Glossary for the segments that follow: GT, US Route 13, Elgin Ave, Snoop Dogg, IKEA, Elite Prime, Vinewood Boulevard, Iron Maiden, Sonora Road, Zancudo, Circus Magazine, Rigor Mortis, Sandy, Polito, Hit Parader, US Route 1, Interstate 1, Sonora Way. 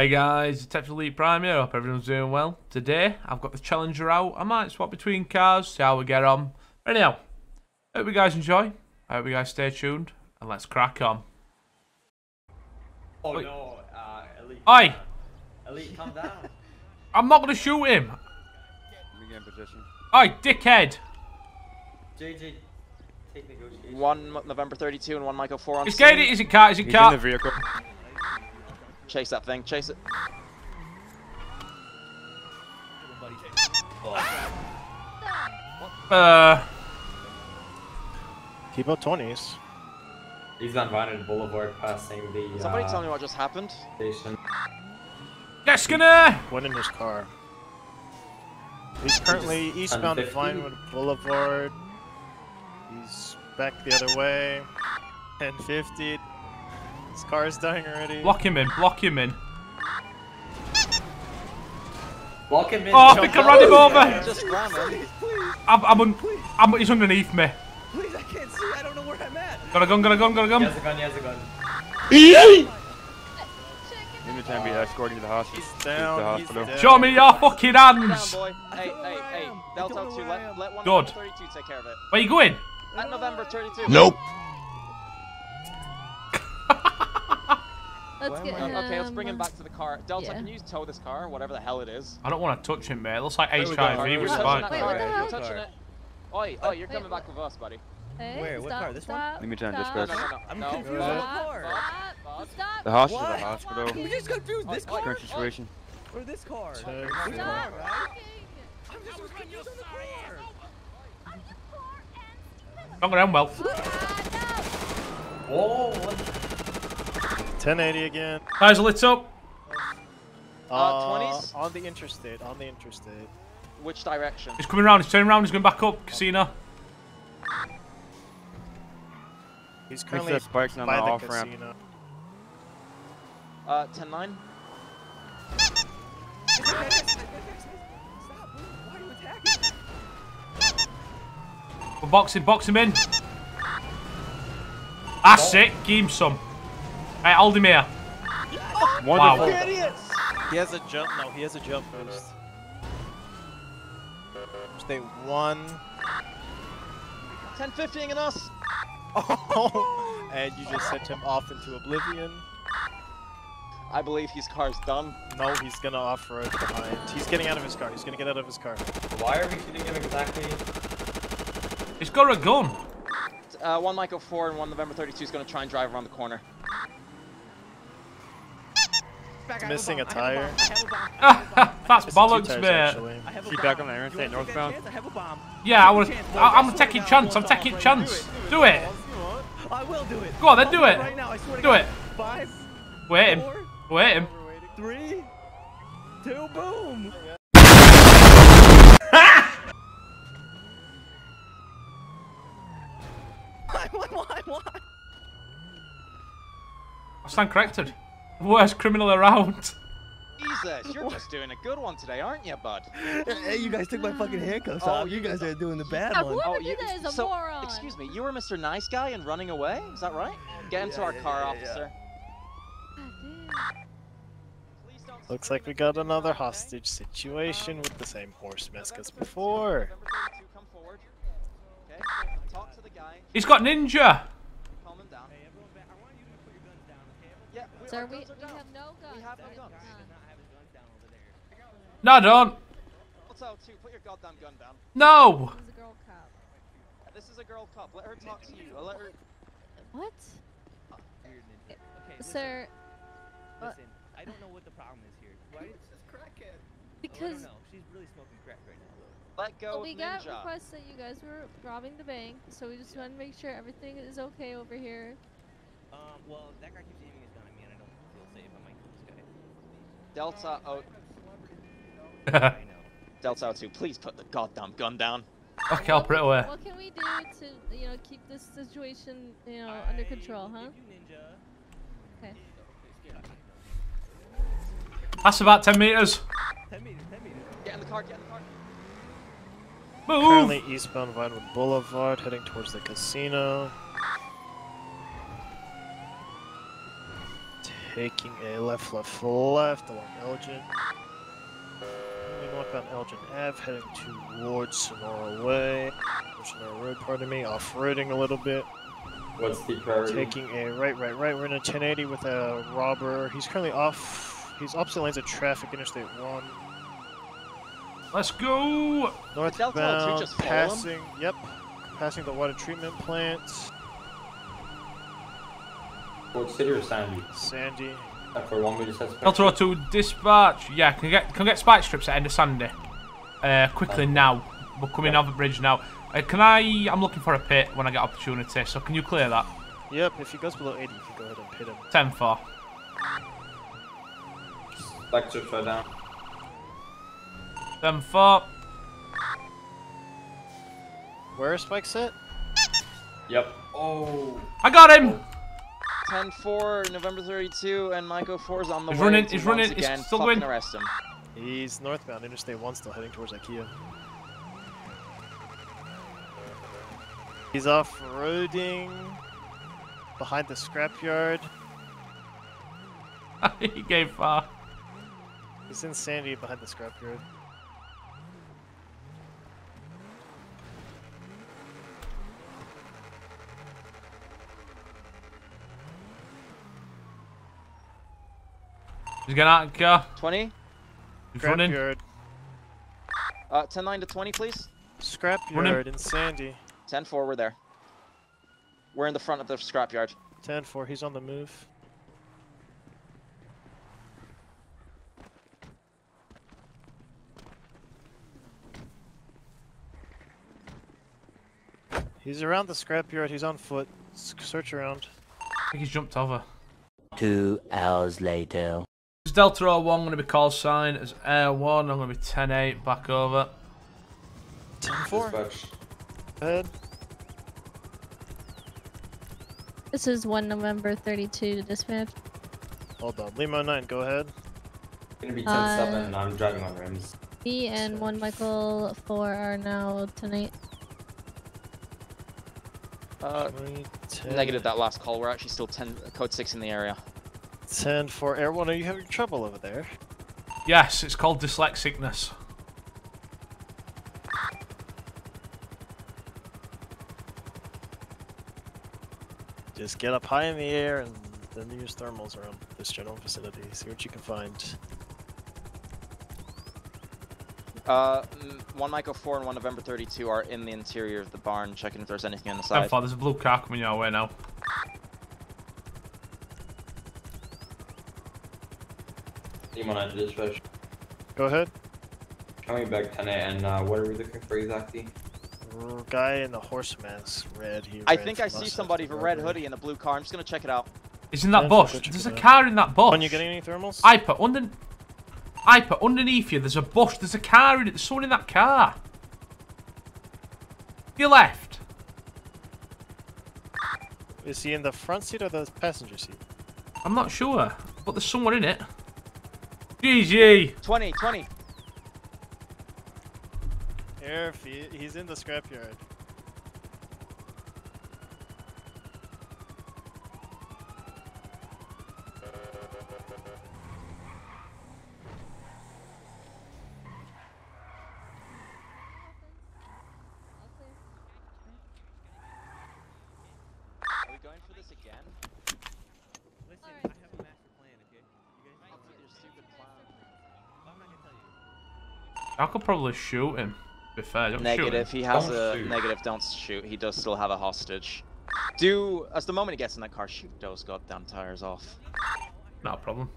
Hey guys, it's Elite Prime here. I hope everyone's doing well. Today, I've got the Challenger out. I might swap between cars, see how we get on. Anyhow, I hope you guys enjoy. I hope you guys stay tuned, and let's crack on. Oh no, Elite. Oi! Elite, calm down. I'm not gonna shoot him. Let me get in position. Oi, dickhead! JJ, take negotiation. One November 32 and one Michael 4 on. He's gated, he's in car, he's in car. In the vehicle. Chase that thing, chase it. Keep out 20s. He's on Vinewood Boulevard passing the. Somebody tell me what just happened. Station. Yes, gonna! Went in his car. He's currently eastbound Vinewood Boulevard. He's back the other way. 1050. This car is dying already. Block him in, block him in. Block him in. Oh, I think I ran him over. Just ram him. He's underneath me. Please, I can't see. I don't know where I'm at. Got a gun, got a gun, got a gun. He has a gun, he has a gun. Him and Sandy escorting you to the hospital. He's down, he's down. Show me your fucking hands. Down, boy. Hey. Delta 2, let 132 take care of it. Where are you going? At November 32. Nope. Let's get him. Okay, let's bring him back to the car. Delta, can you tow this car, whatever the hell it is? I don't want to touch him, mate. It looks like HIV was fine. Wait, what the hell? You're touching it. Oi, you're coming back with us, buddy. Hey, where? What car? This one? Let me turn dispatch. I'm confused with the car. Stop. The hospital. The hospital. We just confused this car. Current situation. Or this car. Stop talking. I'm just confused on the car. I'm going to well. Oh, what? 1080 again. Eyes are lit up. 20s? On the interstate, on the interstate. Which direction? He's coming around, he's turning around, he's going back up. Casino. He's currently parking on the off ramp. Casino. 10-9. We're boxing, box him in. That's it, give him some. Hey, hold him here. Wonderful. Wow. He has a jump. No, he has a jump boost. Stay 10-15 in us. Oh, and you just sent him off into oblivion. I believe his car's done. No, he's gonna off-road behind. He's getting out of his car. He's gonna get out of his car. Why are we shooting him exactly? He's got a gun. One Michael 4 and one November 32 is gonna try and drive around the corner. Missing a tire. That's bollocks, man. Keep back on the interstate northbound. Yeah, I'm taking chance. I'm taking chance. Do it. I will do it. Go on, then do it. Do it. Wait him. Wait him. 3, 2, boom. Why? I stand corrected. Worst criminal around. Jesus, you're just doing a good one today, aren't you, bud? Hey, you guys took my fucking handcuffs off. You guys are doing the bad one. Whoever did that is a moron. Excuse me, you were Mr. Nice Guy and running away? Is that right? Get into our car, officer. Yeah. Looks like we got another hostage situation with the same horse mask as before. He's got ninja. Sir, we have no guns. We have no guns. No, don't. Put your goddamn gun down. No. This is a girl cop. This is a girl cop. Let her talk to you. Let her. What? Sir. Listen, I don't know what the problem is here. Why is this crackhead? Because. No, she's really smoking crack right now. Let go. We got requests that you guys were robbing the bank, so we just want to make sure everything is okay over here. Well, that guy keeps aiming. Delta out. Delta out 2, please put the goddamn gun down. Okay, I'll put it away. What can we do to, you know, keep this situation, you know, under control, huh? Okay. That's about 10 meters. 10 meters, 10 meters. Get in the car, get in the car. Move! Currently eastbound Vinewood Boulevard, heading towards the casino. taking a left along Elgin. We walk on Elgin Ave, heading towards Sonora Way, or Sonora Road, pardon me, off-roading a little bit. What's the priority? Taking a right, we're in a 1080 with a robber. He's currently off, he's opposite lanes of traffic, Interstate 1. Let's go! Northbound, passing, yep, passing the water treatment plant. What city or Sandy? Sandy. For one, we just have Delta 02, dispatch. Yeah, can I get spike strips at end of Sandy? Quickly now. We're coming over the bridge now. I'm looking for a pit when I get opportunity, so can you clear that? Yep, if he goes below 80, you can go ahead and pit him. 10-4. Spike strips right down. 7-4. Where is Spike set? Yep. Oh. I got him! 10-4, November 32, and Michael 4's on the way. He's running, again. He's still going. Arrest him. He's northbound, Interstate 1, still heading towards IKEA. He's off-roading behind the scrapyard. He gave far. He's in Sandy behind the scrapyard. He's getting out of the car. 20. He's running. 10-9 to 20, please. Scrapyard in Sandy. 10-4, we're there. We're in the front of the scrapyard. 10-4, he's on the move. He's around the scrapyard, he's on foot. Search around. I think he's jumped over. 2 hours later. It's Delta 01, I'm going to be call sign as Air 1, I'm going to be 10-8, back over. 10-4. Ahead. This is 1 November 32 to dispatch. Hold on, Lima 9, go ahead. It's going to be 10-7 and I'm driving on rims. Me and 1 Michael 4 are now 10-8. Negative that last call, we're actually still 10, code 6 in the area. 10-4, Air 1, are you having trouble over there? Yes, it's called dyslexicness. Just get up high in the air and then use thermals around this general vicinity, see what you can find. 1 Michael 4 and 1 November 32 are in the interior of the barn, checking if there's anything on the side. There's a blue car coming your way now. Go ahead. Coming back 10-8, and what are we looking for exactly? Guy in the horse mask, red. I think I see somebody with a red hoodie and a blue car. I'm just gonna check it out. It's in that bush. There's a car in that bush. When you getting any thermals? Iper, underneath you. There's a bush. There's a car in it. There's someone in that car. To your left. Is he in the front seat or the passenger seat? I'm not sure, but there's someone in it. GG. 20. He's in the scrapyard. Are we going for this again? Listen, I have a master plan, okay? You guys up with your stupid plan. I'm not gonna tell you. I could probably shoot him. Negative, he has a negative, don't shoot. He does still have a hostage. Do, as the moment he gets in that car, shoot those goddamn tires off. Not a problem.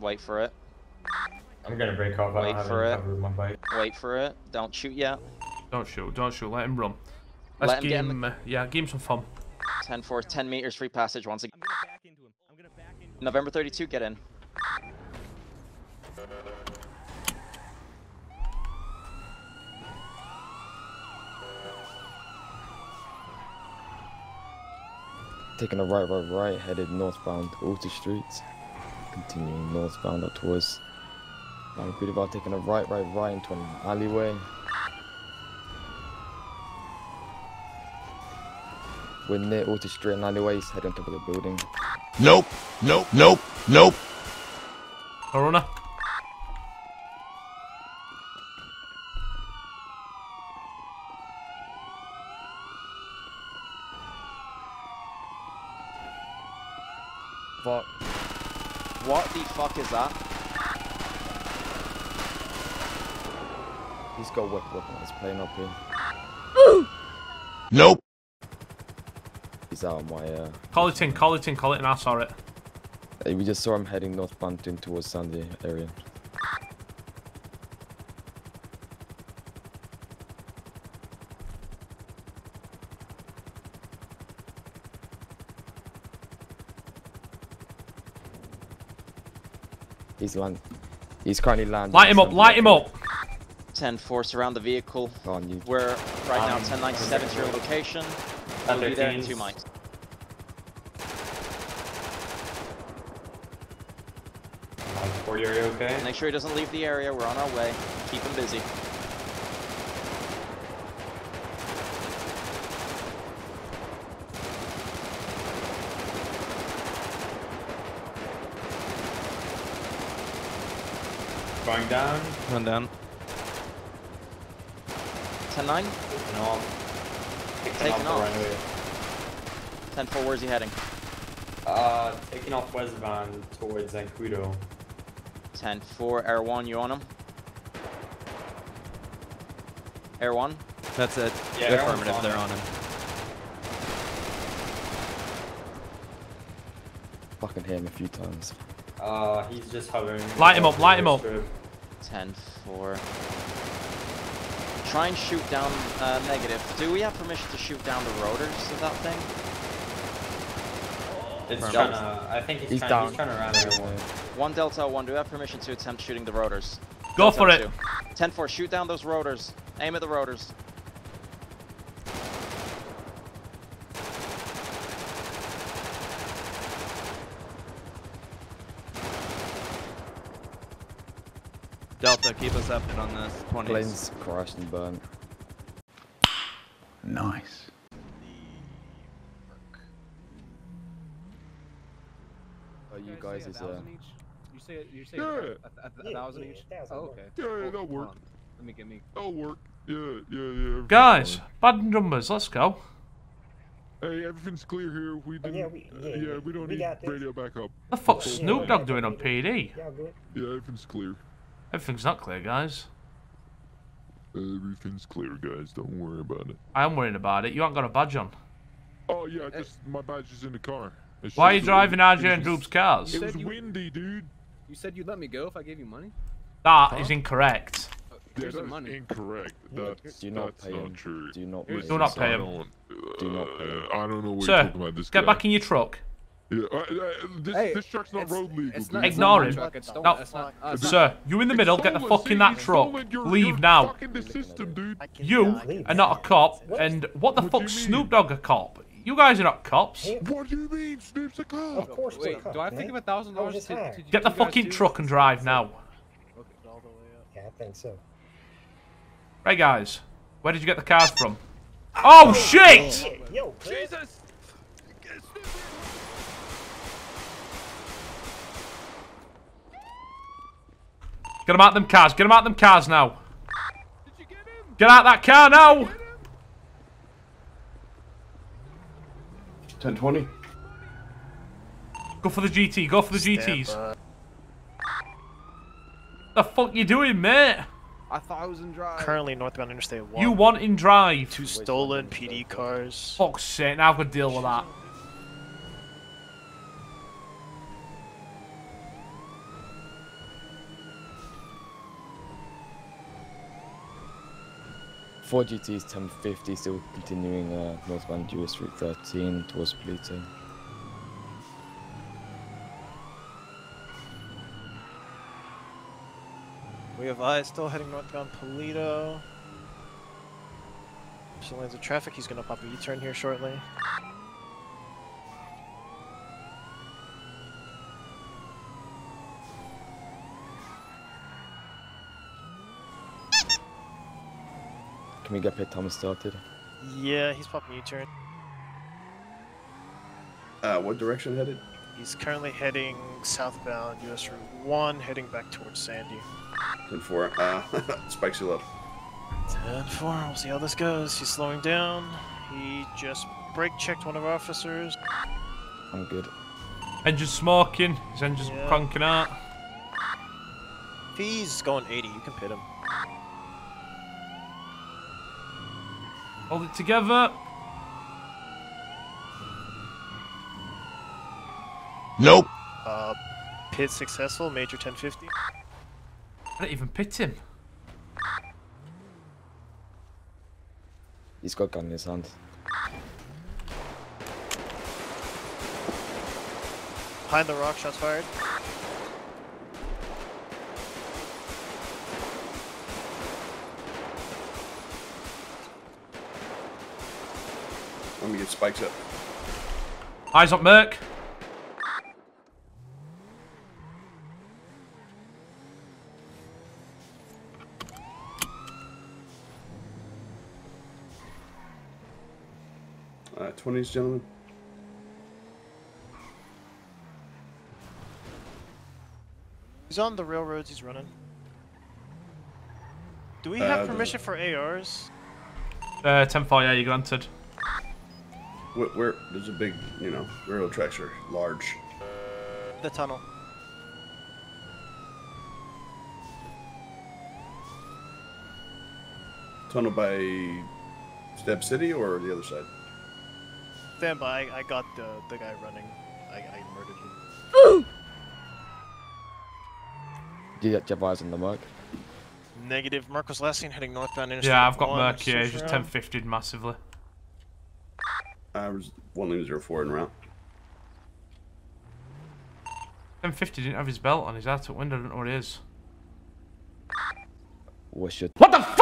Wait for it. I'm gonna break off. Wait for it. My bike. Wait for it. Don't shoot yet. Don't shoot. Let him run. Give him some fun. 10-4, 10 meters free passage once again. I'm gonna back into him. November 32, get in. Taking a right, headed northbound to Alta Street. Continuing northbound up towards Vinewood Boulevard, taking a right into an alleyway. We're near Alta Street and alleyways, head on top of the building. Nope. Corona. Fuck. What the fuck is that? He's got a weapon on his plane up here. Ooh. Nope. He's out of my... Call it in, I saw it. We just saw him heading northbound towards Sandy area. He's currently landing. Light him up! 10-4, surround the vehicle. Go on, you. We're right now 1097 to your location. I'll be there in 2 minutes. Are you okay? Make sure he doesn't leave the area, we're on our way. Keep him busy. Going down. Going down. 10-9? No. Taking off. 10-4, where's he heading? Taking off westbound towards Zancudo. 10-4, Air 1, you on him? Air 1? That's it. Yeah, affirmative, they're on him. Fucking hit him a few times. He's just hovering. Light him up. 10-4. Try and shoot down negative. Do we have permission to shoot down the rotors of that thing? It's trying to, I think he's trying to run everyone. 1 Delta 1, do we have permission to attempt shooting the rotors? Go for it! 10-4, shoot down those rotors. Aim at the rotors. Delta, keep us updated on this. 20s. Planes crashed and burned. Nice. Are you guys is You say $1,000 each? Oh, okay. Yeah, that'll work. Let me. That'll work. Yeah. Guys, bad numbers. Let's go. Hey, everything's clear here. We don't need radio backup. What the fuck's Snoop Dogg doing on PD? Yeah, everything's clear. Everything's not clear, guys. Everything's clear, guys. Don't worry about it. I am worrying about it. You haven't got a badge on. Oh yeah, my badge is in the car. Why are you driving RJ and Droop's cars? It was windy, dude. You said you'd let me go if I gave you money? That is incorrect. Yeah, that is incorrect. That's not true. Do not pay him. Do not pay him. I don't know what you're talking about. This guy. Get back in your truck. Yeah, this truck's not road legal. Ignore him. Sir, you in the middle, get the fuck in that truck. Leave now. You are not a cop, and what the fuck, Snoop Dogg a cop? You guys are not cops. What do you mean, Snoop's a cop? Of course he's a cop. Do I have to give $1,000 to... Get the fucking truck and drive now. Yeah, I think so. Right, guys. Where did you get the cars from? Oh, shit! Yo, Jesus! Get him out them cars. Get him out them cars now. Did you get him? Get out that car now! 10-20. Go for the GT. Go for the GTs. The fuck you doing, mate? I thought I was in drive. Currently northbound Interstate 1. You want in drive? 2 stolen PD cars. Fuck's sake! Now I've got to deal with that. Four GTs, 1050, still continuing northbound US Route 13 towards Polito. We have eyes still heading northbound Polito. Still lanes of traffic. He's going to pop a U-turn here shortly. Can we get Pit Thomas started? Yeah, he's popping U-turn. What direction headed? He's currently heading southbound US Route 1, heading back towards Sandy. 10-4. Spikes you low. 10-4. We'll see how this goes. He's slowing down. He just brake-checked one of our officers. I'm good. Engine's smoking. His engine's cranking out. If he's going 80, you can pit him. Hold it together. Nope. Pit successful, major 1050. I didn't even pit him. He's got a gun in his hand. Behind the rock, shots fired. Let me get spikes up. Eyes up, Merc. Twenties, gentlemen. He's on the railroads. He's running. Do we have permission for ARs? 10-4. Yeah, you granted. Where there's a big, you know, railroad tracks are large. The tunnel. Tunnel by Step City or the other side? Stand by, I got the guy running. I murdered him. Ooh! Do you have eyes on the Merc? Negative. Merc was last seen heading northbound Interstate 1. Yeah, I've got Merc here. He's just 10-50'd massively. I was 10-4 in route. 10-50 didn't have his belt on. His out of window. I don't know what it is. What's your... What the fuck?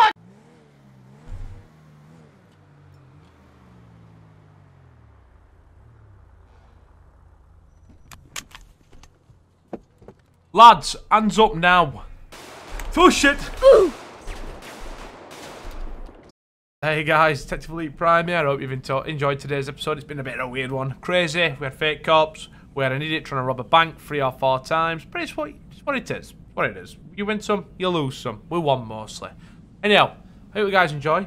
Lads, hands up now. Oh shit! Ooh. Hey guys, Detective Elite Prime here. I hope you've enjoyed today's episode. It's been a bit of a weird one. Crazy, we had fake cops, we had an idiot trying to rob a bank 3 or 4 times. But it's what it is. What it is. You win some, you lose some. We won mostly. Anyhow, I hope you guys enjoy.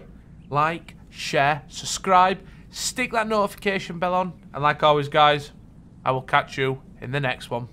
Like, share, subscribe, stick that notification bell on. And like always guys, I will catch you in the next one.